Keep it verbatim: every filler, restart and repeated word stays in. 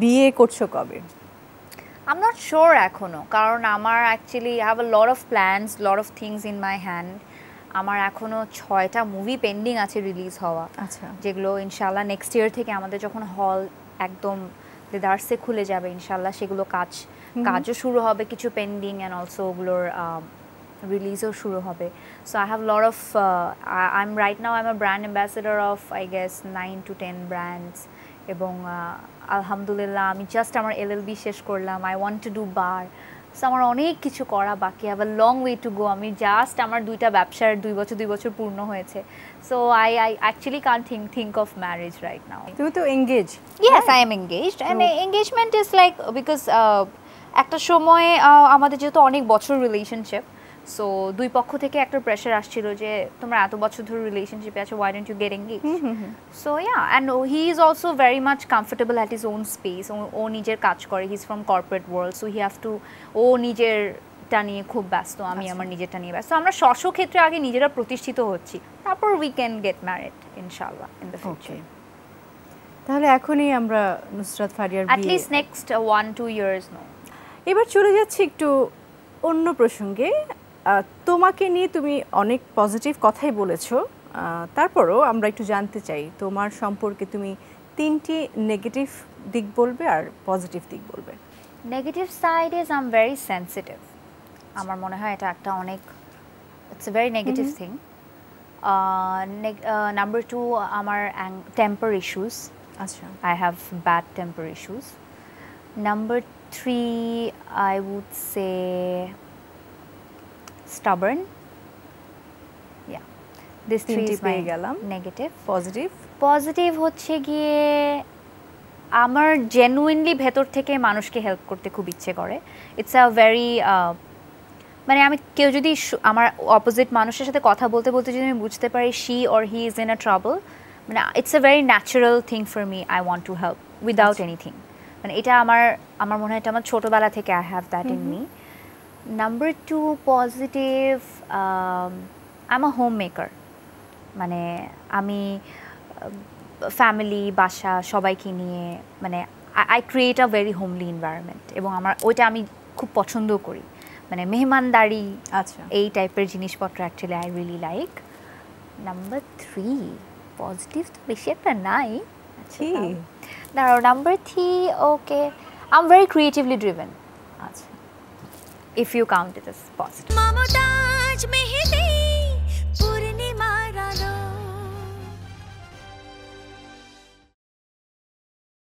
বিয়ে করছো কবে? I'm not sure এখনো, কারণ আমার actually I have a lot of plans, lot of things in my hand. আমার এখনো ছয়টা মুভি পেন্ডিং আছে রিলিজ হওয়া, আচ্ছা, যেগুলো ইনশাআল্লাহ নেক্সট ইয়ার থেকে আমাদের যখন হল একদম দেদারসে খুলে যাবে ইনশাআল্লাহ সেগুলো কাজ কাজও শুরু হবে, কিছু পেন্ডিং এন্ড অলসো ওগুলোর release or shuru hobe. So I have a lot of uh, I, I'm right now I'm a brand ambassador of I guess nine to ten brands ebong uh, alhamdulillah ami just amar L L B shesh korlam. I want to do bar, so amar onek kichu kora baki, I have a long way to go. Ami just amar duita byabshar dui bochor dui bochor purno hoyeche, so I I actually can't think think of marriage right now. You to engage? Yes, right. I am engaged. So, and engagement is like because ekta shomoy amader jeto onek bochor relationship. So, dui pokkho theke ekta pressure ashchilo je tumra eto bochhor dhore relationship e acho, why don't you get engaged? Mm-hmm. So yeah, and he is also very much comfortable at his own space. O nijer kaj kore, he is from corporate world, so he have to o nijer ta niye khub bashto, ami amar nijer ta niye bashto. Amra shosho khetre age nijera protishthito hocchi, tarpor we can get married inshallah in the future. Okay. Tahole ekhoni amra Nusrat Farya's at least next one to two years no. Ebar chole jacchi ektu onno proshonge. তোমাকে নিয়ে তুমি অনেক positive কথাই বলেছো, তারপরও আমরা একটু জানতে চাই তোমার সম্পর্কে তুমি তিনটি নেগেটিভ দিক বলবে আর পজিটিভ দিক বলবে। Negative side is I am very sensitive. আমার মনে হয় এটা একটা অনেক it's a very negative thing. Number two আমার টেম্পার ইস্যুস, আচ্ছা, I have bad temper issues. Number three I would say stubborn. Yeah, this three is my negative. Positive positive হচ্ছে গিয়ে আমার genuinely ভেতর থেকে মানুষকে হেল্প করতে খুব ইচ্ছে করে। It's a very মানে আমি কেউ যদি আমার অপোজিট মানুষের সাথে কথা বলতে বলতে যদি আমি বুঝতে পারি she or he is in a trouble, মানে it's a very natural thing for me, I want to help without anything, মানে এটা আমার আমার মনে হয় এটা আমার ছোটবেলা থেকে I have that in me. Number two positive, um, I'm a homemaker, মানে আমি family বাসা সবাইকে নিয়ে মানে I create a very homely environment এবং আমার ওইটা আমি খুব পছন্দ করি, মানে মেহমানদারি, আচ্ছা, এই টাইপের জিনিসপত্র actually I really like. Number three positive তো বেশি একটা নাই, আচ্ছা দাঁড়াও, number three okay, I'm very creatively driven, আচ্ছা, if you count it as positive.